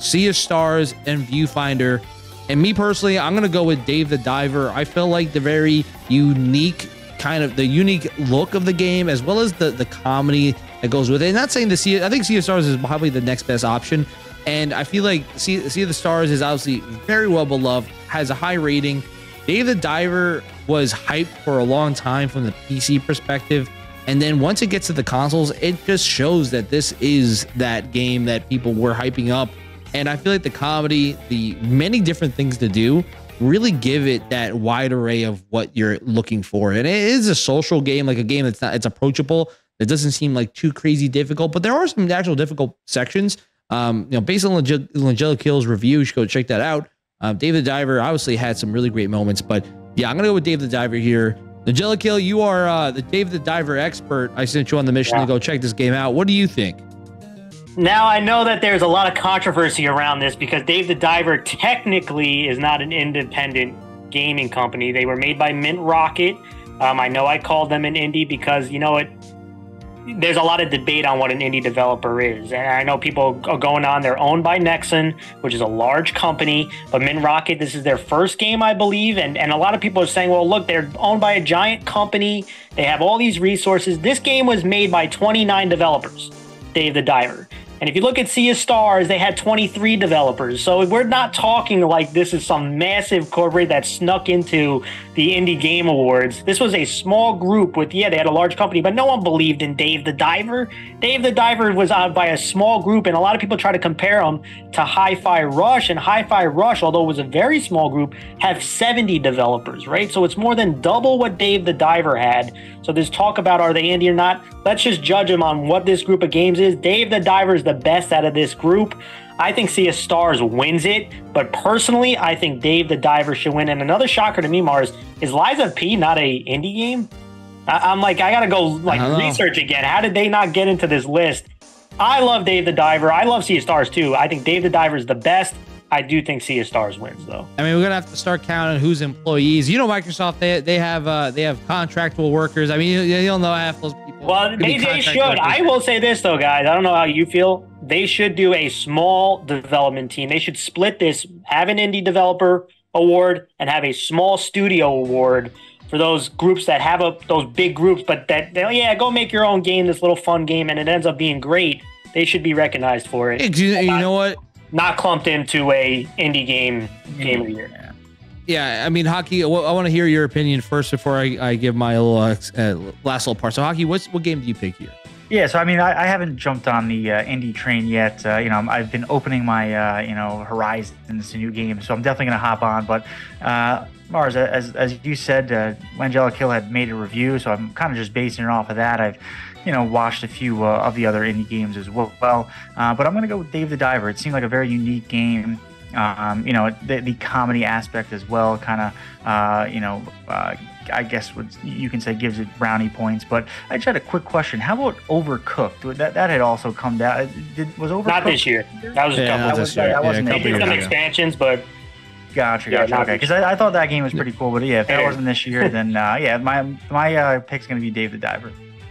Sea of Stars, and Viewfinder. And me personally, I'm going to go with Dave the Diver. I feel like the very unique kind of the unique look of the game, as well as the, the comedy that goes with it. And not saying the Sea, I think Sea of Stars is probably the next best option. And I feel like Sea, Sea of the Stars is obviously very well beloved, has a high rating. Dave the Diver was hyped for a long time from the P C perspective. And then once it gets to the consoles, it just shows that this is that game that people were hyping up. And I feel like the comedy, the many different things to do, really give it that wide array of what you're looking for. And it is a social game, like a game that's not, it's approachable. It doesn't seem like too crazy difficult, but there are some actual difficult sections. Um, you know, based on Angelica's review, you should go check that out. Um, Dave the Diver obviously had some really great moments, but yeah, I'm going to go with Dave the Diver here. Angelica, you are uh, the Dave the Diver expert. I sent you on the mission yeah. to go check this game out. What do you think? Now, I know that there's a lot of controversy around this because Dave the Diver technically is not an independent gaming company. They were made by Mint Rocket. Um, I know I called them an indie because, you know what, there's a lot of debate on what an indie developer is. And I know people are going on, they're owned by Nexon, which is a large company, but Mint Rocket, this is their first game, I believe. And, and a lot of people are saying, well, look, they're owned by a giant company. They have all these resources. This game was made by twenty-nine developers, Dave the Diver. And if you look at Sea of Stars, they had twenty-three developers. So we're not talking like this is some massive corporate that snuck into the Indie Game Awards. This was a small group with, yeah, they had a large company, but no one believed in Dave the Diver. Dave the Diver was out by a small group, and a lot of people try to compare him to Hi-Fi Rush. And Hi-Fi Rush, although it was a very small group, have seventy developers, right? So it's more than double what Dave the Diver had. So there's talk about, are they indie or not? Let's just judge them on what this group of games is. Dave the Diver is the best out of this group. I think Sea of Stars wins it, but personally, I think Dave the Diver should win. And another shocker to me, Mars, is Lies of P not a indie game? I I'm like, I gotta go like research again. How did they not get into this list? I love Dave the Diver. I love Sea of Stars too. I think Dave the Diver is the best. I do think Sea of Stars wins, though. I mean, we're gonna have to start counting who's employees. You know, Microsoft, they they have uh, they have contractual workers. I mean, you, you'll know half those people. Well, they, they should. Workers. I will say this though, guys. I don't know how you feel. They should do a small development team. They should split this, have an indie developer award, and have a small studio award for those groups that have a, those big groups, but that they, yeah, go make your own game, this little fun game, and it ends up being great. They should be recognized for it. Exactly. You know what? Not clumped into a indie game game of the year. Yeah, I mean, Hockey, I want to hear your opinion first before I, I give my little uh, last little part. So, Hockey, what's, what game do you pick here? Yeah, so I mean, I, I haven't jumped on the uh, indie train yet. Uh, you know, I've been opening my uh, you know horizons to new games, so I'm definitely gonna hop on. But uh, Mars, as as you said, uh, Langella Kill had made a review, so I'm kind of just basing it off of that. I've you know watched a few uh, of the other indie games as well, uh, but I'm gonna go with Dave the Diver. It seemed like a very unique game. Um, you know, the, the comedy aspect as well, kind of uh, you know. Uh, I guess what you can say gives it brownie points, but I just had a quick question. How about Overcooked? That that had also come down. Did, was Overcooked not this year? That was a yeah, couple. That, that wasn't yeah, couple some expansions, but gotcha, yeah, gotcha. Okay, because I, I thought that game was pretty cool, but yeah, if that yeah. wasn't this year, then uh, yeah, my my uh, pick's gonna be Dave the Diver.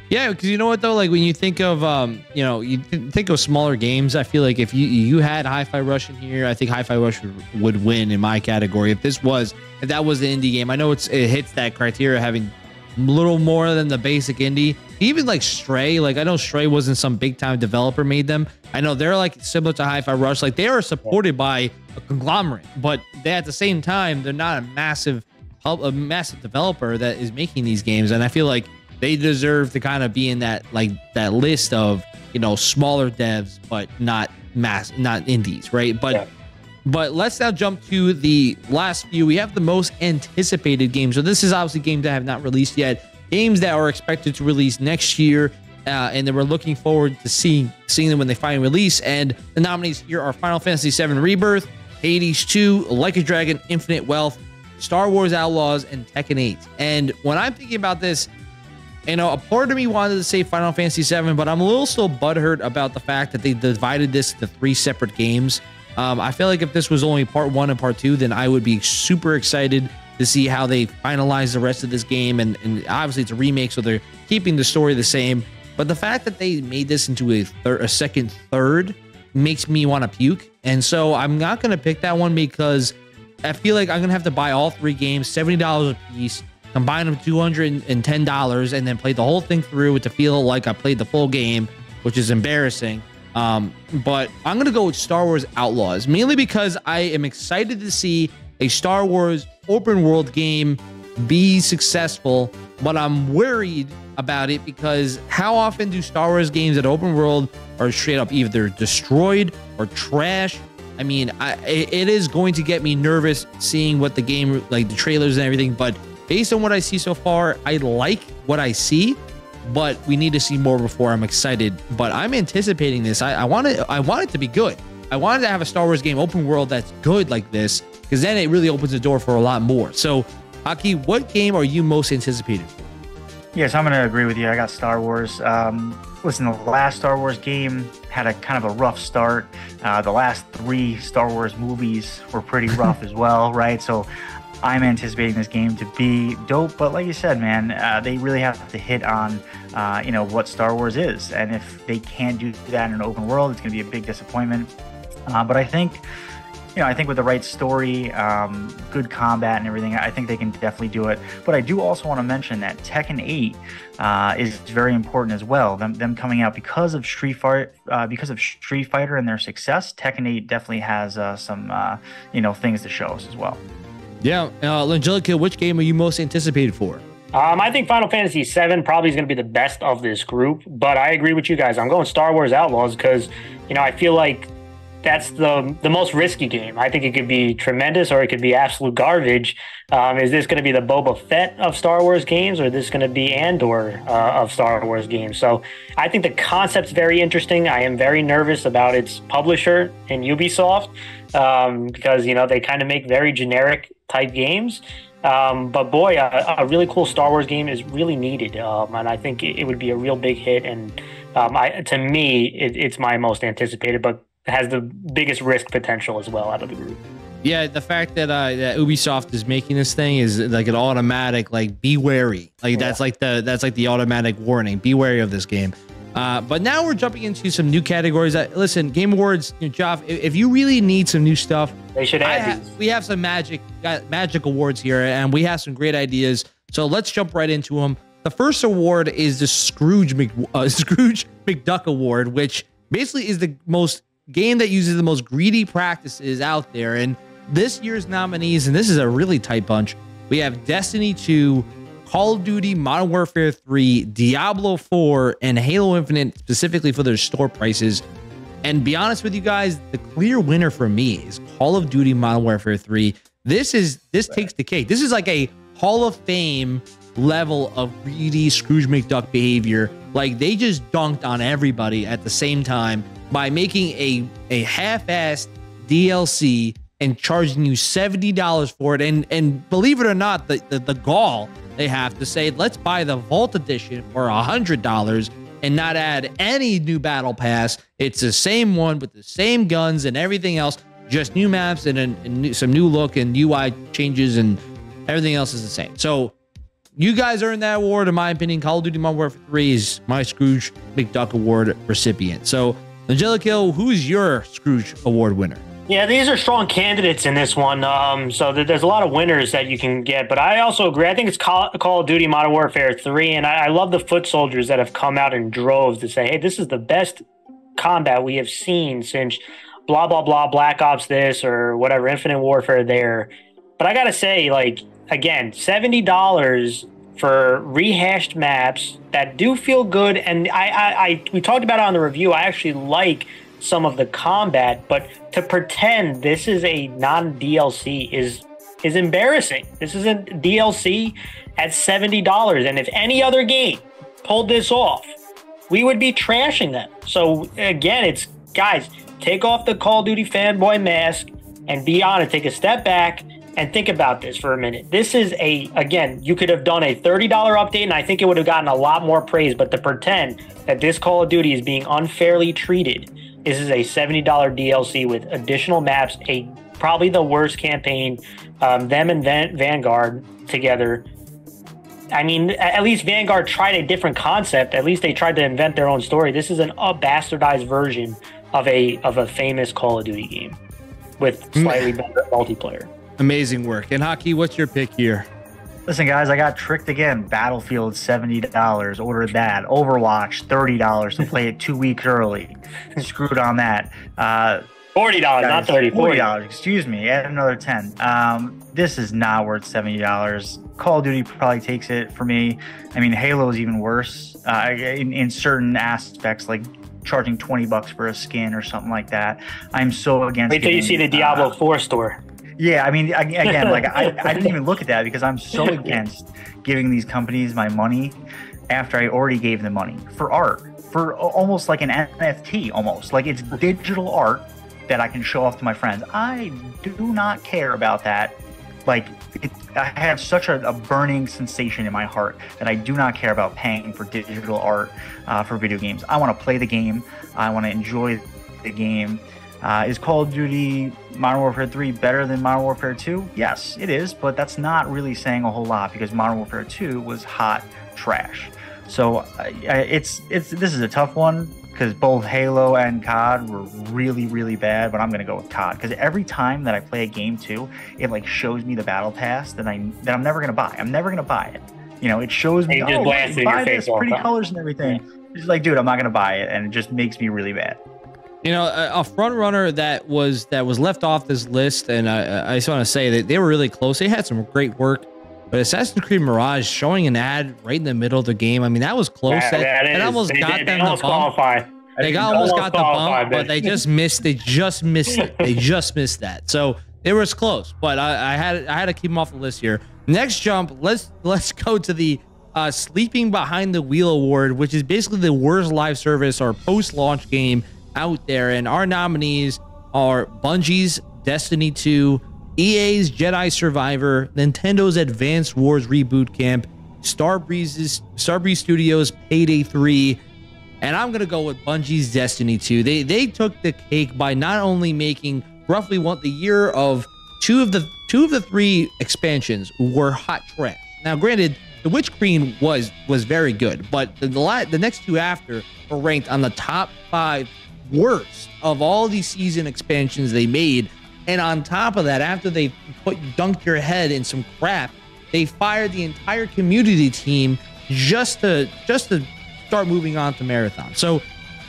Yeah, because you know what though, like when you think of um, you know, you th think of smaller games. I feel like if you you had Hi-Fi Rush in here, I think Hi-Fi Rush would, would win in my category. If this was, if that was the indie game, I know it's it hits that criteria having a little more than the basic indie. Even like Stray, like I know Stray wasn't some big time developer made them. I know they're like similar to Hi-Fi Rush, like they are supported by a conglomerate, but they at the same time they're not a massive a massive developer that is making these games, and I feel like they deserve to kind of be in that like that list of you know smaller devs but not mass not indies, right? But yeah. but let's now jump to the last few. We have the most anticipated games. So this is obviously games that have not released yet, games that are expected to release next year, uh, and then we're looking forward to seeing seeing them when they finally release. And the nominees here are Final Fantasy seven Rebirth, Hades two, Like a Dragon, Infinite Wealth, Star Wars Outlaws, and Tekken eight. And when I'm thinking about this, you know, a part of me wanted to say Final Fantasy seven, but I'm a little still butthurt about the fact that they divided this into three separate games. Um, I feel like if this was only part one and part two, then I would be super excited to see how they finalize the rest of this game. And, and obviously it's a remake, so they're keeping the story the same. But the fact that they made this into a, thir a second third makes me want to puke. And so I'm not going to pick that one because I feel like I'm going to have to buy all three games, seventy dollars a piece, combine them two hundred ten dollars, and then play the whole thing through to feel like I played the full game, which is embarrassing. Um, but I'm going to go with Star Wars Outlaws, mainly because I am excited to see a Star Wars open world game be successful, but I'm worried about it because how often do Star Wars games at open world are straight up either destroyed or trashed? I mean, I, it is going to get me nervous seeing what the game, like the trailers and everything, but based on what I see so far, I like what I see, but we need to see more before I'm excited. But I'm anticipating this. I, I want it. I want it to be good. I wanted to have a Star Wars game open world that's good like this, because then it really opens the door for a lot more. So, Aki, what game are you most anticipated for? Yes, I'm going to agree with you. I got Star Wars. Um, listen, the last Star Wars game had a kind of a rough start. Uh, the last three Star Wars movies were pretty rough as well, right? So I'm anticipating this game to be dope, but like you said, man, uh, they really have to hit on, uh, you know, what Star Wars is, and if they can't do that in an open world, it's going to be a big disappointment. Uh, but I think, you know, I think with the right story, um, good combat and everything, I think they can definitely do it. But I do also want to mention that Tekken eight uh, is very important as well. Them, them coming out because of Street Fighter, uh, because of Street Fighter and their success, Tekken eight definitely has uh, some, uh, you know, things to show us as well. Yeah, uh, Langelica, which game are you most anticipated for? Um, I think Final Fantasy seven probably is going to be the best of this group, but I agree with you guys. I'm going Star Wars Outlaws because, you know, I feel like that's the the most risky game. I think it could be tremendous or it could be absolute garbage. Um, is this going to be the Boba Fett of Star Wars games, or is this going to be Andor uh, of Star Wars games? So I think the concept's very interesting. I am very nervous about its publisher in Ubisoft um, because, you know, they kind of make very generic type games. Um, but boy, a, a really cool Star Wars game is really needed, um, and I think it, it would be a real big hit. And um, I, to me, it, it's my most anticipated, but has the biggest risk potential as well out of the group. Yeah, the fact that uh, that Ubisoft is making this thing is like an automatic, like be wary. Like yeah. that's like the that's like the automatic warning. Be wary of this game. Uh, but now we're jumping into some new categories. Uh, listen, Game Awards, you know, Joff, if, if you really need some new stuff, they should add ha- these. We have some magic, uh, magic awards here, and we have some great ideas. So let's jump right into them. The first award is the Scrooge, Mc, uh, Scrooge McDuck Award, which basically is the most game that uses the most greedy practices out there. And this year's nominees, and this is a really tight bunch, we have Destiny two, Call of Duty Modern Warfare three, Diablo four, and Halo Infinite, specifically for their store prices. And be honest with you guys, the clear winner for me is Call of Duty Modern Warfare three. This is this takes the cake. This is like a Hall of Fame level of greedy Scrooge McDuck behavior. Like, they just dunked on everybody at the same time by making a, a half-assed D L C and charging you seventy dollars for it. And and believe it or not, the, the, the gall they have to say, let's buy the Vault Edition for one hundred dollars and not add any new battle pass. It's the same one with the same guns and everything else, just new maps and, and, and new, some new look and U I changes, and everything else is the same. So you guys earned that award, in my opinion. Call of Duty Modern Warfare three is my Scrooge McDuck Award recipient. So, Angelico, who's your Scrooge Award winner? Yeah, these are strong candidates in this one. Um, so th- there's a lot of winners that you can get. But I also agree. I think it's Call, Call of Duty Modern Warfare three. And I-, I love the foot soldiers that have come out in droves to say, hey, this is the best combat we have seen since blah, blah, blah, Black Ops this or whatever, Infinite Warfare there. But I got to say, like, again, seventy dollars for rehashed maps that do feel good. And I, I, I we talked about it on the review. I actually like some of the combat, but to pretend this is a non-D L C is is embarrassing. This is a D L C at seventy dollars, and if any other game pulled this off, we would be trashing them. So again, it's, guys, take off the Call of Duty fanboy mask and be honest. Take a step back and think about this for a minute. This is a, again, you could have done a thirty dollars update, and I think it would have gotten a lot more praise, but to pretend that this Call of Duty is being unfairly treated. This is a seventy dollars D L C with additional maps, a probably the worst campaign, um, them and Van- Vanguard together. I mean, at least Vanguard tried a different concept. At least they tried to invent their own story. This is an a bastardized version of a of a famous Call of Duty game with slightly better multiplayer. Amazing work. And Haki, what's your pick here? Listen, guys, I got tricked again. Battlefield, seventy dollars. Ordered that. Overwatch, thirty dollars to play it two weeks early. Screwed on that. Uh, forty dollars, guys, not thirty dollars. forty dollars, excuse me. Add another ten dollars. Um, this is not worth seventy dollars. Call of Duty probably takes it for me. I mean, Halo is even worse uh, in, in certain aspects, like charging twenty bucks for a skin or something like that. I'm so against it. Wait till you see the Diablo uh, four store. Yeah, I mean, again, like I, I didn't even look at that because I'm so against giving these companies my money after I already gave them money for art, for almost like an N F T, almost like it's digital art that I can show off to my friends. I do not care about that. Like, it, I have such a, a burning sensation in my heart that I do not care about paying for digital art uh, for video games. I want to play the game. I want to enjoy the game. Uh, is Call of Duty Modern Warfare three better than Modern Warfare two? Yes, it is, but that's not really saying a whole lot because Modern Warfare two was hot trash. So I, I, it's it's this is a tough one because both Halo and C O D were really, really bad, but I'm gonna go with C O D because every time that I play a game too, it like shows me the battle pass that I that I'm never gonna buy. I'm never gonna buy it. You know, it shows me, oh, buy this, pretty colors and everything. Yeah. It's like, dude, I'm not gonna buy it, and it just makes me really bad. You know, a front runner that was that was left off this list, and I, I just want to say that they were really close. They had some great work, but Assassin's Creed Mirage showing an ad right in the middle of the game. I mean, that was close. Yeah, that, that, that almost they, got they, them they almost the bump. Qualify. They got, almost got the bump, but they just missed. They just missed it. They just missed that. So it was close, but I, I had I had to keep them off the list here. Next jump, let's let's go to the uh, Sleeping Behind the Wheel Award, which is basically the worst live service or post-launch game out there, and our nominees are Bungie's Destiny two, E A's Jedi Survivor, Nintendo's Advance Wars Reboot Camp, Starbreeze's Starbreeze Studios Payday three, and I'm gonna go with Bungie's Destiny two. They they took the cake by not only making roughly one the year of two of the two of the three expansions were hot trash. Now, granted, the Witch Queen was was very good, but the the, the next two after were ranked on the top five worst of all these season expansions they made. And on top of that, after they put dunked your head in some crap, they fired the entire community team just to just to start moving on to Marathon. So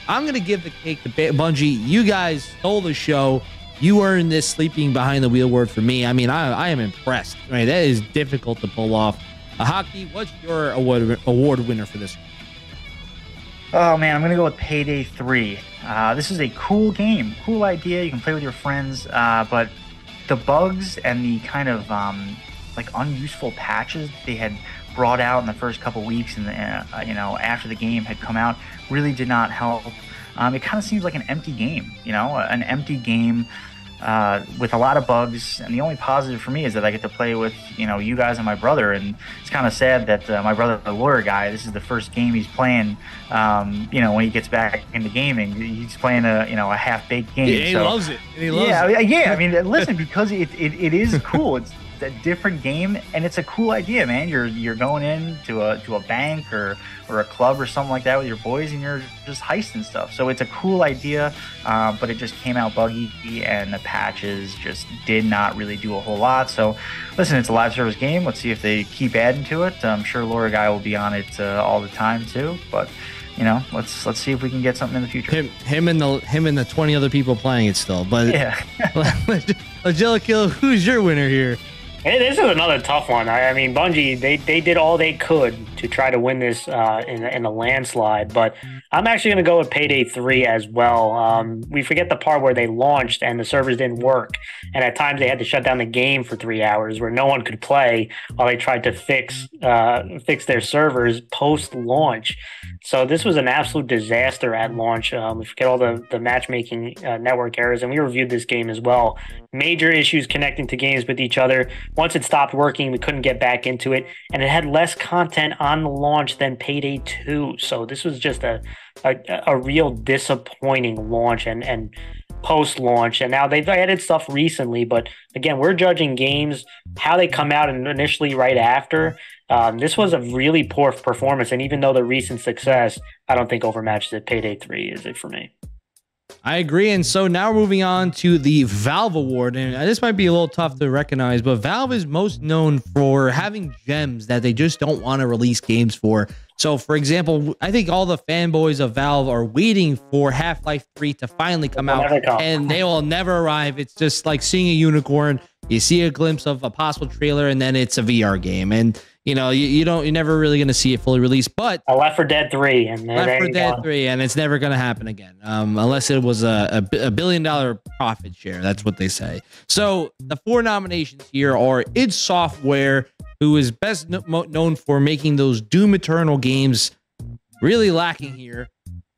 I'm gonna give the cake to Bungie. You guys stole the show. You earned this Sleeping Behind the Wheel word for me. I mean, I, I am impressed. I mean, that is difficult to pull off. Ahaki, what's your award award winner for this? Oh man, I'm gonna go with Payday three. Uh, this is a cool game, cool idea. You can play with your friends, uh, but the bugs and the kind of um, like unuseful patches they had brought out in the first couple weeks, and uh, you know, after the game had come out, really did not help. Um, it kind of seems like an empty game, you know, an empty game uh, with a lot of bugs. And the only positive for me is that I get to play with, you know, you guys and my brother. And it's kind of sad that uh, my brother, the lawyer guy, this is the first game he's playing. Um, you know, when he gets back into gaming, he's playing a, you know, a half-baked game. Yeah, he so, loves it. He loves yeah, it. Yeah, I mean, listen, because it, it, it is cool. It's a different game, and it's a cool idea, man. You're you're going in to a to a bank or or a club or something like that with your boys, and you're just heisting stuff. So it's a cool idea, uh, but it just came out buggy, and the patches just did not really do a whole lot. So listen, it's a live service game. Let's see if they keep adding to it. I'm sure Laura Guy will be on it uh, all the time too. But you know, let's let's see if we can get something in the future. Him, him and the him and the twenty other people playing it still. But yeah, Angelica, who's your winner here? Hey, this is another tough one. I, I mean, Bungie, they, they did all they could to try to win this uh, in, in a landslide, but I'm actually going to go with Payday three as well. Um, we forget the part where they launched and the servers didn't work, and at times they had to shut down the game for three hours where no one could play while they tried to fix, uh, fix their servers post-launch. So this was an absolute disaster at launch. Um, we forget all the, the matchmaking uh, network errors, and we reviewed this game as well. Major issues connecting to games with each other. Once it stopped working, we couldn't get back into it, and it had less content on the launch than Payday two. So this was just a a, a real disappointing launch and and post-launch. And now they've added stuff recently, but again, we're judging games how they come out and initially right after. Um, this was a really poor performance, and even though the recent success, I don't think overmatches it. Payday three is it for me. I agree, and so now we're moving on to the Valve Award, and this might be a little tough to recognize, but Valve is most known for having gems that they just don't want to release games for. So, for example, I think all the fanboys of Valve are waiting for Half-Life three to finally come out, and they will never arrive. It's just like seeing a unicorn. You see a glimpse of a possible trailer, and then it's a V R game, and you know, you, you don't, you're never really going to see it fully released, but a Left four Dead three and Left four Dead three, and it's never going to happen again. Um, unless it was a, a, a billion dollar profit share. That's what they say. So the four nominations here are id Software, who is best no known for making those Doom Eternal games, really lacking here.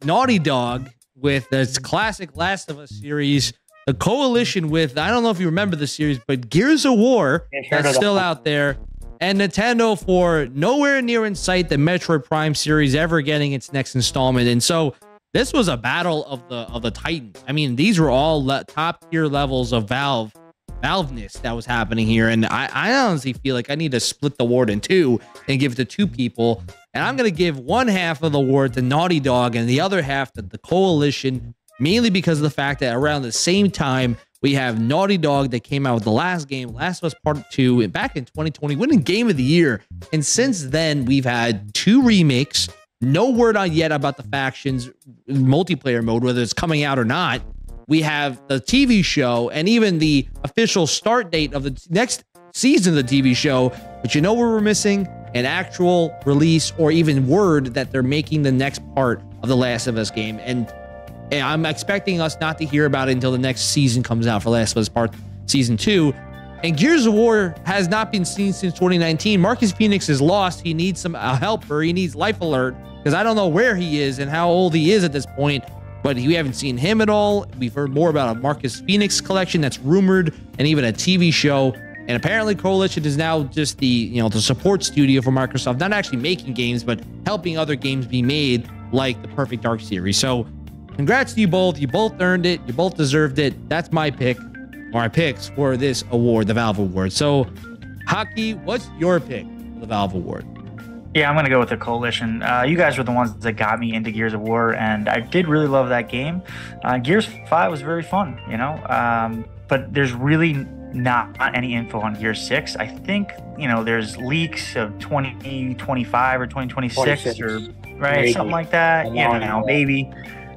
Naughty Dog with its classic Last of Us series. The Coalition with, I don't know if you remember the series, but Gears of War, that's still out there. And Nintendo for nowhere near in sight the Metroid Prime series ever getting its next installment. And so this was a battle of the of the titans. I mean, these were all top tier levels of Valve, Valveness that was happening here. And I, I honestly feel like I need to split the award in two and give it to two people. And I'm going to give one half of the award to Naughty Dog and the other half to The Coalition, mainly because of the fact that around the same time, we have Naughty Dog that came out with the last game, Last of Us Part two, back in twenty twenty, winning Game of the Year. And since then, we've had two remakes, no word on yet about the factions multiplayer mode, whether it's coming out or not. We have the T V show and even the official start date of the next season of the T V show. But you know where we're missing? An actual release or even word that they're making the next part of The Last of Us game. And I'm expecting us not to hear about it until the next season comes out for Last of Us Part Season two. And Gears of War has not been seen since twenty nineteen. Marcus Phoenix is lost. He needs some a helper. He needs Life Alert, because I don't know where he is and how old he is at this point. But we haven't seen him at all. We've heard more about a Marcus Phoenix collection that's rumored, and even a T V show. And apparently Coalition is now just the, you know, the support studio for Microsoft, not actually making games, but helping other games be made, like the Perfect Dark series. So congrats to you both. You both earned it. You both deserved it. That's my pick, or my picks, for this award, the Valve Award. So, Hockey, what's your pick for the Valve Award? Yeah, I'm going to go with The Coalition. Uh, you guys were the ones that got me into Gears of War, and I did really love that game. Uh, Gears five was very fun, you know, um, but there's really not any info on Gears six. I think, you know, there's leaks of twenty twenty-five or twenty twenty-six, or right, maybe. Something like that. You yeah, know, maybe.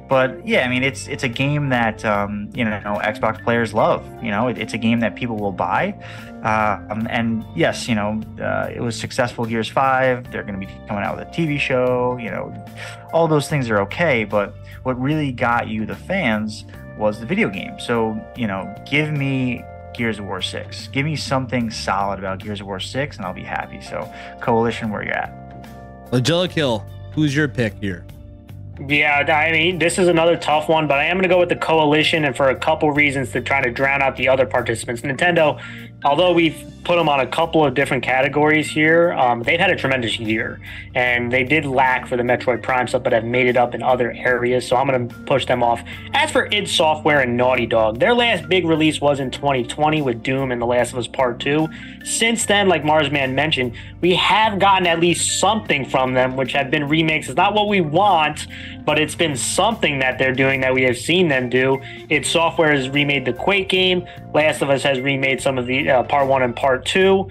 But yeah, I mean, it's it's a game that um, you know Xbox players love. You know, it, it's a game that people will buy. Uh, um, and yes, you know, uh, it was successful. Gears five. They're going to be coming out with a T V show. You know, all those things are okay. But what really got you, the fans, was the video game. So you know, give me Gears of War six. Give me something solid about Gears of War six, and I'll be happy. So Coalition, where you're at. Logilikill, who's your pick here? Yeah, I mean, this is another tough one, but I am going to go with The Coalition, and for a couple reasons, to try to drown out the other participants. Nintendo, although we've put them on a couple of different categories here, um, they've had a tremendous year, and they did lack for the Metroid Prime stuff, but have made it up in other areas, so I'm going to push them off. As for id Software and Naughty Dog, their last big release was in twenty twenty with Doom and The Last of Us Part two. Since then, like Marzzman mentioned, we have gotten at least something from them, which have been remakes. It's not what we want, but it's been something that they're doing that we have seen them do. id Software has remade the Quake game. Last of Us has remade some of the uh, part one and part two.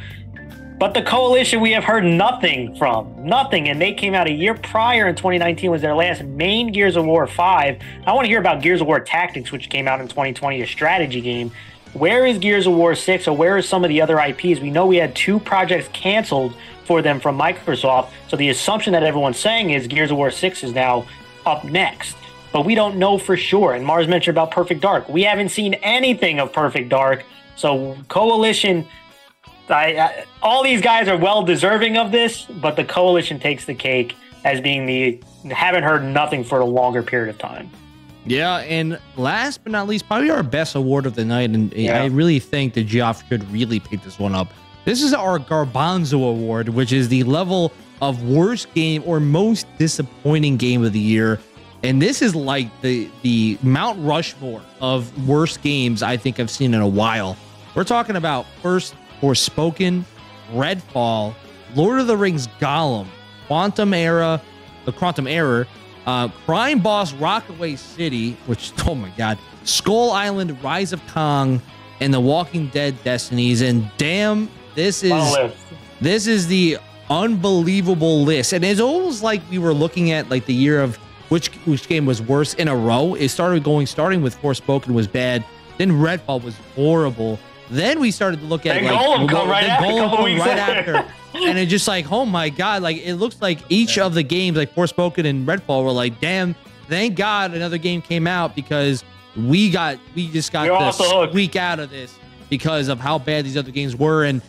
But The Coalition, we have heard nothing from. Nothing. And they came out a year prior in twenty nineteen, was their last main Gears of War five. I want to hear about Gears of War Tactics, which came out in twenty twenty, a strategy game. Where is Gears of War six, or where is some of the other I Ps? We know we had two projects canceled for them from Microsoft, so the assumption that everyone's saying is Gears of War six is now up next. But we don't know for sure. And Mars mentioned about Perfect Dark. We haven't seen anything of Perfect Dark. So Coalition, I, I, all these guys are well deserving of this, but The Coalition takes the cake as being the haven't heard nothing for a longer period of time. Yeah, and last but not least, probably our best award of the night, and yeah. I really think that Geoff should really pick this one up. This is our Garbanzo Award, which is the level of worst game or most disappointing game of the year. And this is like the the Mount Rushmore of worst games I think I've seen in a while. We're talking about first Forspoken, Redfall, Lord of the Rings Gollum, Quantum Era, the Quantum Error, uh, Crime Boss Rockaway City, which, oh my God, Skull Island, Rise of Kong, and The Walking Dead Destinies. And damn, this is, this is the unbelievable list. And it's almost like we were looking at like the year of which, which game was worse in a row. It started going, starting with Forspoken was bad. Then Redfall was horrible. Then we started to look at like, Golem come right after, Golem right after, and it's just like, oh my God, like it looks like each yeah. of the games, like Forspoken and Redfall, were like, damn, thank God another game came out, because we got, we just got the squeak out of this because of how bad these other games were. And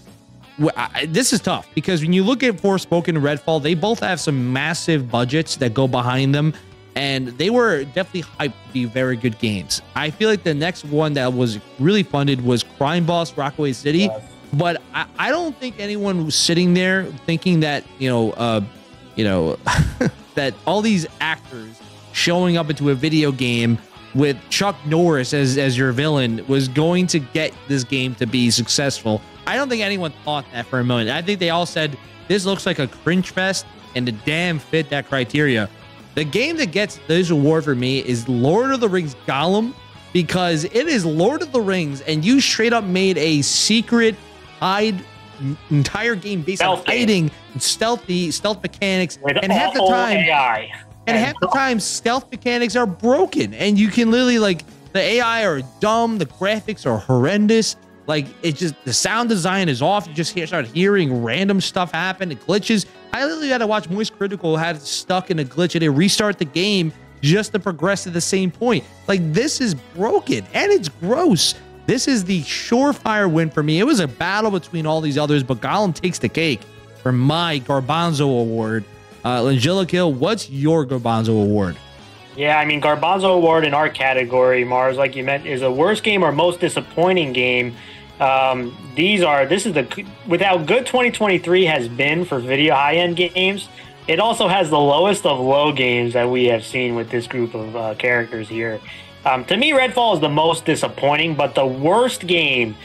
I, this is tough, because when you look at Forspoken and Redfall, they both have some massive budgets that go behind them, and they were definitely hyped to be very good games. I feel like the next one that was really funded was Crime Boss Rockaway City. Yes. But I, I don't think anyone was sitting there thinking that, you know, uh, you know, that all these actors showing up into a video game with Chuck Norris as, as your villain was going to get this game to be successful. I don't think anyone thought that for a moment. I think they all said, this looks like a cringe fest. and to damn fit that criteria. The game that gets this award for me is Lord of the Rings Gollum, because it is Lord of the Rings, and you straight up made a secret hide entire game based stealthy. on fighting, and stealthy, stealth mechanics, With and half the time, A I. and half the time, stealth mechanics are broken, and you can literally like the A I are dumb, the graphics are horrendous. Like, it just, the sound design is off. You just hear, start hearing random stuff happen. It glitches. I literally had to watch Moist Critical had it stuck in a glitch and it restart the game just to progress to the same point. Like, this is broken and it's gross. This is the surefire win for me. It was a battle between all these others, but Gollum takes the cake for my Garbanzo award. Uh, Langelica, what's your Garbanzo award? Yeah, I mean, Garbanzo award in our category, Mars, like you meant, is a worst game or most disappointing game. Um, these are, this is the, with how good twenty twenty-three has been for video high-end games, it also has the lowest of low games that we have seen with this group of uh, characters here. Um, to me, Redfall is the most disappointing, but the worst game,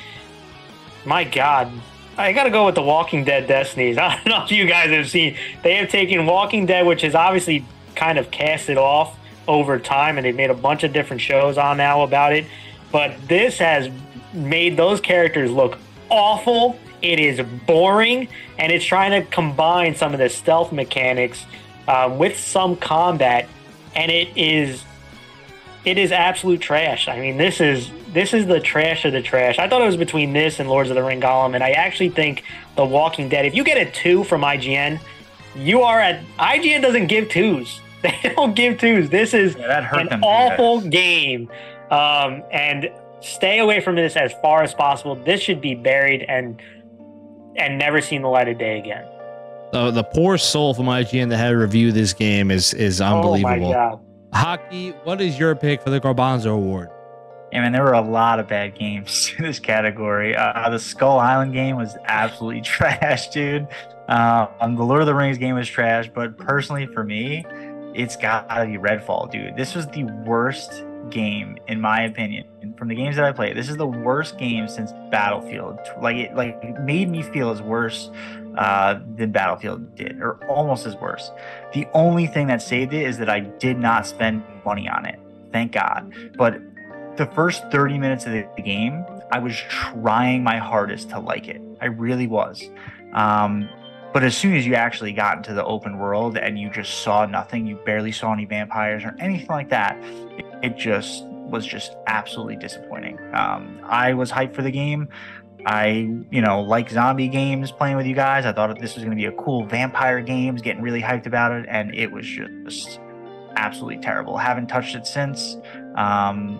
my God, I gotta go with The Walking Dead Destinies. I don't know if you guys have seen, they have taken Walking Dead, which has obviously kind of cast it off over time, and they've made a bunch of different shows on now about it, but this has made those characters look awful. It is boring, and it's trying to combine some of the stealth mechanics uh, with some combat, and it is it is absolute trash. I mean, this is this is the trash of the trash. I thought it was between this and Lords of the Ring Gollum, and I actually think The Walking Dead, if you get a two from I G N, you are at I G N doesn't give twos. They don't give twos. This is yeah, that hurt an them, awful guys. game, um, and stay away from this as far as possible. This should be buried and and never seen the light of day again. Uh, the poor soul from I G N that had to review this game is is unbelievable. Oh my God. Hockey, what is your pick for the Garbanzo Award? I mean, there were a lot of bad games in this category. Uh, the Skull Island game was absolutely trash, dude. Uh, um, the Lord of the Rings game was trash, but personally for me, it's gotta be Redfall, dude. This was the worst game, in my opinion, from the games that I played. This is the worst game since Battlefield. Like, it like it made me feel as worse uh, than Battlefield did, or almost as worse. The only thing that saved it is that I did not spend money on it. Thank God. But the first thirty minutes of the game, I was trying my hardest to like it. I really was. Um, But as soon as you actually got into the open world and you just saw nothing, you barely saw any vampires or anything like that, it just was just absolutely disappointing. Um, I was hyped for the game. I, you know, like zombie games playing with you guys. I thought this was going to be a cool vampire game, getting really hyped about it, and it was just absolutely terrible. Haven't touched it since. Um,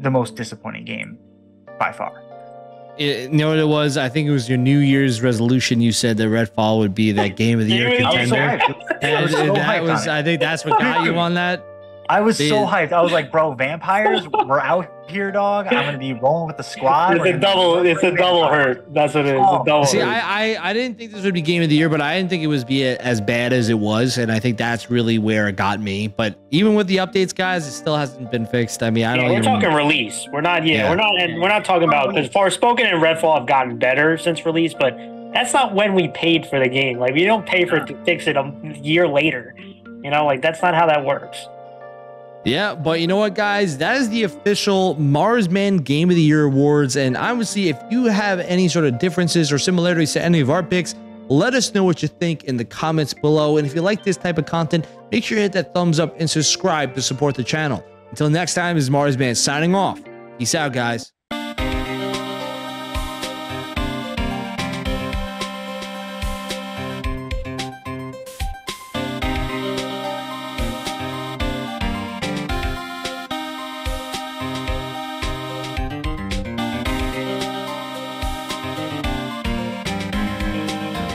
the most disappointing game by far. It, you know what it was? I think it was your New Year's resolution. You said that Redfall would be that game of the year contender. I was so hyped. That was, I think that's what got you on that. I was so hyped. I was like, bro, vampires, we're out here, dog. I'm gonna be rolling with the squad. It's a double. It's a double hurt. That's what it is. Oh. A double See, hurt. I, I, I didn't think this would be game of the year, but I didn't think it was be as bad as it was, and I think that's really where it got me. But even with the updates, guys, it still hasn't been fixed. I mean, I yeah, don't. We're even, talking release. We're not. Yeah, yeah. We're not. And we're not talking about as far as Spoken and Redfall have gotten better since release, but that's not when we paid for the game. Like, we don't pay for it to fix it a year later. You know, like, that's not how that works. Yeah, but you know what, guys? That is the official Marzzman Game of the Year awards. And obviously, if you have any sort of differences or similarities to any of our picks, let us know what you think in the comments below. And if you like this type of content, make sure you hit that thumbs up and subscribe to support the channel. Until next time, this is Marzzman signing off. Peace out, guys.